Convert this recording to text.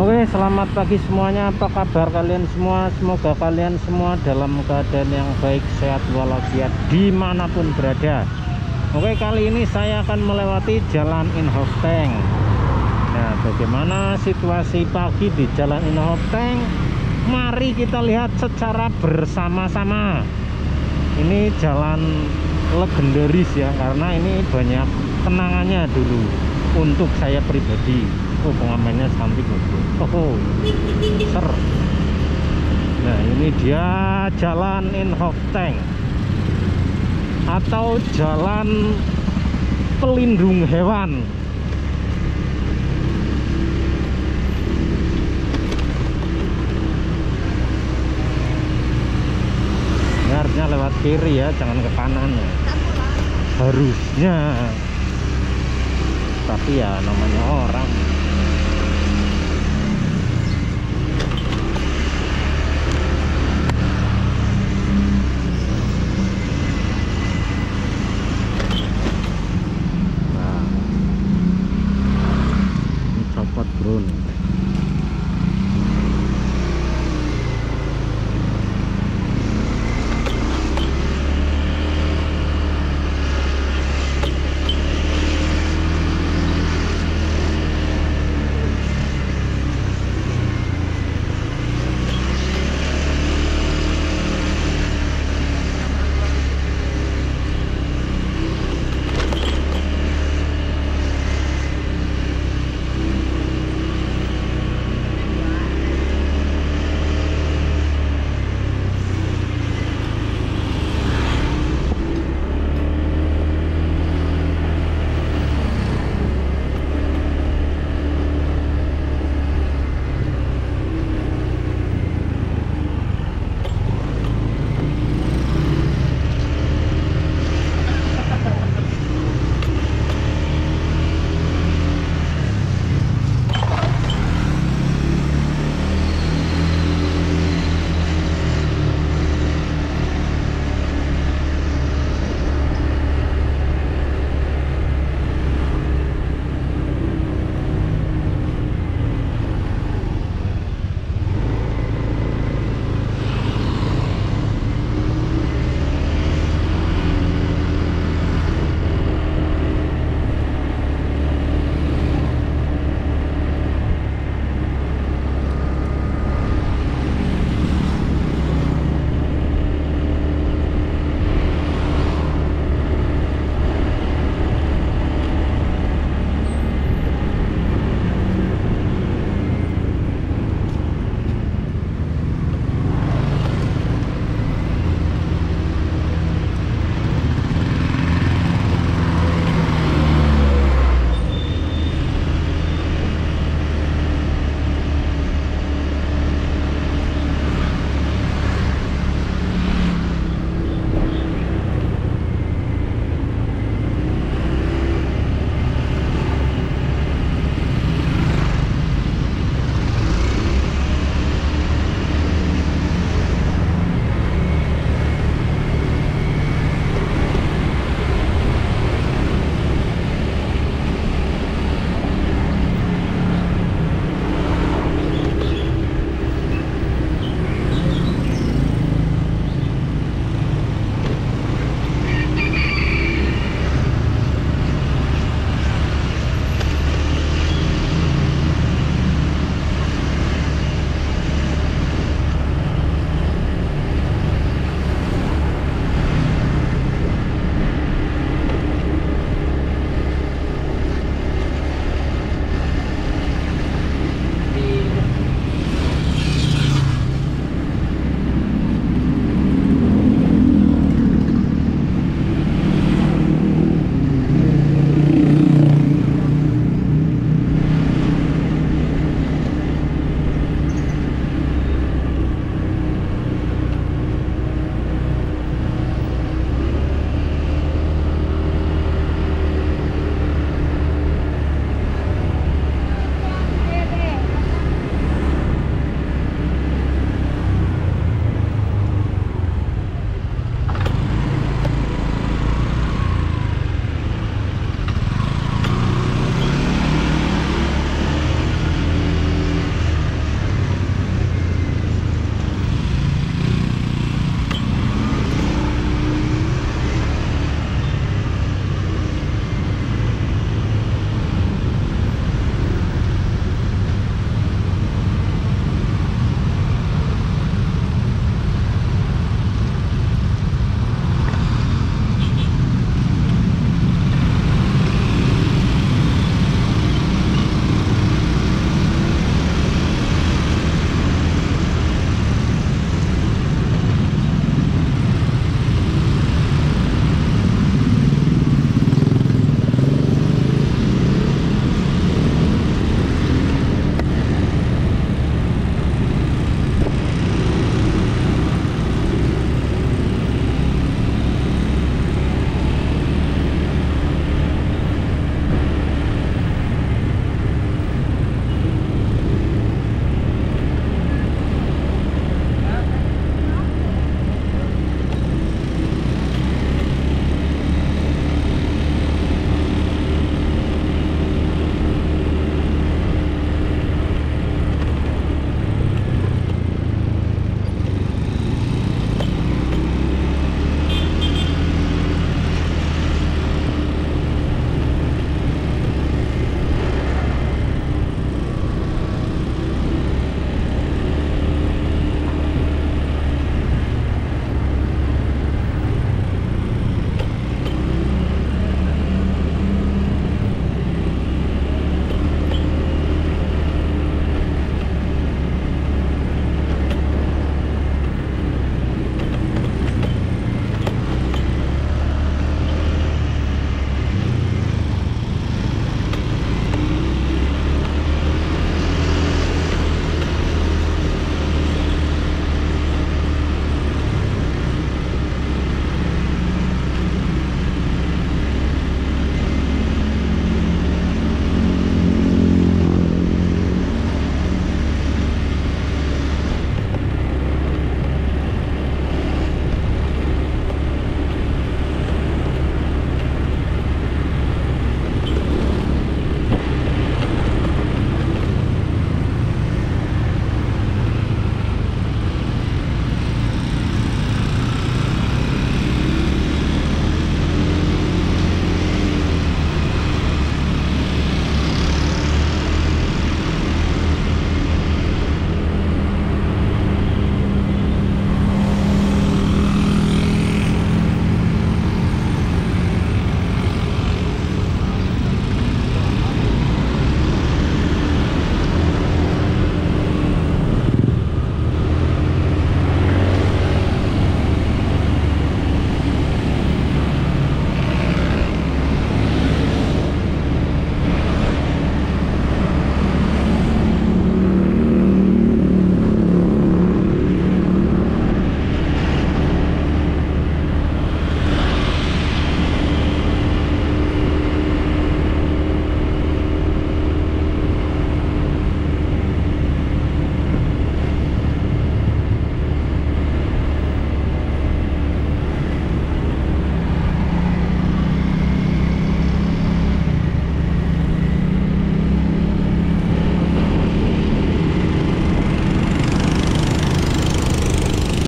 Oke, selamat pagi semuanya. Apa kabar kalian semua? Semoga kalian semua dalam keadaan yang baik, sehat walafiat dimanapun berada. Oke, kali ini saya akan melewati jalan Inhoftank. Nah, bagaimana situasi pagi di jalan Inhoftank? Mari kita lihat secara bersama-sama. Ini jalan legendaris ya, karena ini banyak kenangannya dulu untuk saya pribadi. Oh, pengamennya cantik. Oh, ser. Nah, ini dia jalan Inhoftank atau jalan Pelindung Hewan. Harusnya lewat kiri ya, jangan ke kanan ya. Harusnya. Tapi ya namanya orang.